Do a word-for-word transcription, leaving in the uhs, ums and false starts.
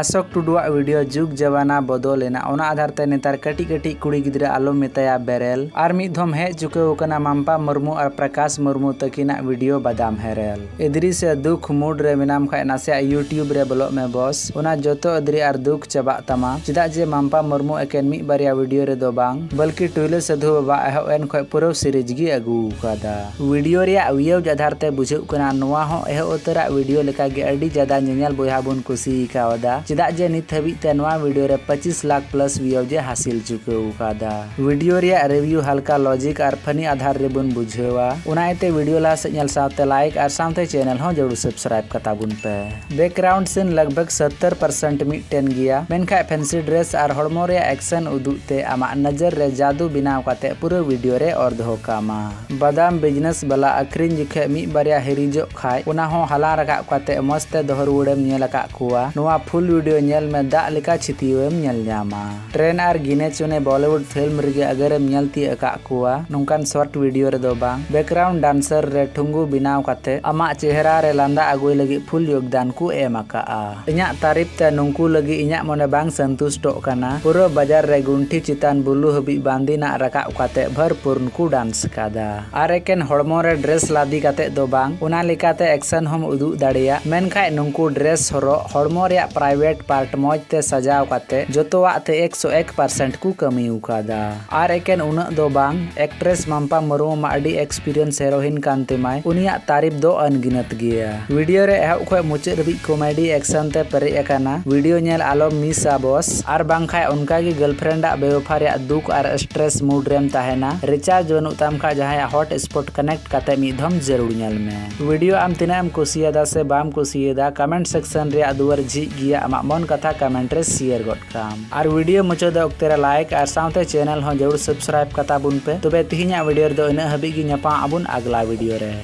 Ashok टुडुआ video जुग जमाना बदलेना ओना आधारते नेतार कटी कटी कुड़ी गिदरा आलो मेताया बेरेल आर मिद धम हेज चुकेवकना माम्पा मुर्मू आर प्रकाश मुर्मू तकिना वीडियो बादाम हेरेल इदरी से दुख मूड रे मेनाम खाय नासे यूट्यूब रे ब्लॉग में बॉस ओना जोतो इदरी आर दुख चबा तमा चिदा जे माम्पा मुर्मू एकेन मि बारिया वीडियो रे दो बांग बल्कि टुइले सधु बाबा एहो एन खाय पुरो सीरीज गी अगु कादा वीडियो रे आवियो आधारते बुझुकना नोवा हो एहो उतरा वीडियो लेका गे अडी ज्यादा नेनल बोयहा बुन खुशी कादा चिदा जे नित हबी तेनवा वीडियो रे पच्चीस लाख प्लस व्यू जे हासिल चुके उकादा वीडियो रे रिव्यू हल्का लॉजिक आर फनी आधार रे बुन बुझेवा उनायते वीडियो ला सेनल साथे लाइक आर साथे चैनल हो जरूर सब्सक्राइब कता बुन पे बैकग्राउंड सीन लगभग सत्तर परसेंट मिटन गिया मेनखा फैंसी ड्रेस आर हड़मो रे एक्शन उदुते आमा नजर रे जादू बनाव काते पूरे वीडियो रे और धोकामा बादाम बिजनेस वाला अखरिन जिखे मि बारिया हेरिजो खाय उना हो हला रखा काते मस्ते दोहरुड़े नेलका कुआ नोवा फुल वीडियो नेल में दा लेका छितियोम नेल न्यामा ट्रेन आर गिने चुने बॉलीवुड फिल्म रे अगर नेलती अका कुआ नंकान शॉर्ट वीडियो रे दो बांग बैकग्राउंड डांसर रे ठुंगु बिनाव काते अमा चेहरा रे लांदा आगुई लगी फुल योगदान कु एम अका इन्या तारीफ ते नंकु लगी इन्या मने बांग संतुष्टो काना पूरो बाजार रे गुंठी चितान बुलू हबी बांदीना रका काते भरपूर्ण कु डांस कादा आर एकेन हड़मो रे ड्रेस लादी काते दो बांग उना लेकाते एक्शन हम उदु दाड़िया मेनखाय नंकु ड्रेस हरो हड़मो रे प्राइवेट वेट पार्ट मौज ते सजाव काते जोतोवा ते एक सौ एक परसेंट कु कमी उकादा आर एकेन उना दो बांग एक्ट्रेस माम्पा मुर्मू मा अडी एक्सपीरियंस हीरोइन कांते माय उनिया तारीफ दो अनगिनत गिया वीडियो रे एह खय मुचे रबी कॉमेडी एक्शन ते परे एकाना वीडियो नेल आलो मिसा बॉस आर बांखाय उनका की गर्लफ्रेंड आ बेवफार या दुख आर स्ट्रेस मूड रेम ताहेना रिचार्ज वनु तामखा जहाया हॉट स्पॉट कनेक्ट काते मिधम जरूर नेल में वीडियो आम तिनाम कुसियादा से बाम कुसियादा कमेंट सेक्शन रे अदुवर जी गिया मन कथा कमेंट रे शेयर गट काम आर वीडियो मुचद अक्तरा लाइक आर साथे चैनल हो जरूर सब्सक्राइब कता बुन पे तबे तिहिना वीडियो दो इना हबी गी नपा अबुन अगला वीडियो रे।